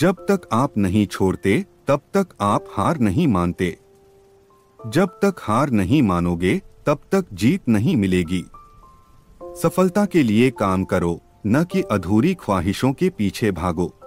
जब तक आप नहीं छोड़ते तब तक आप हार नहीं मानते। जब तक हार नहीं मानोगे तब तक जीत नहीं मिलेगी। सफलता के लिए काम करो, न कि अधूरी ख्वाहिशों के पीछे भागो।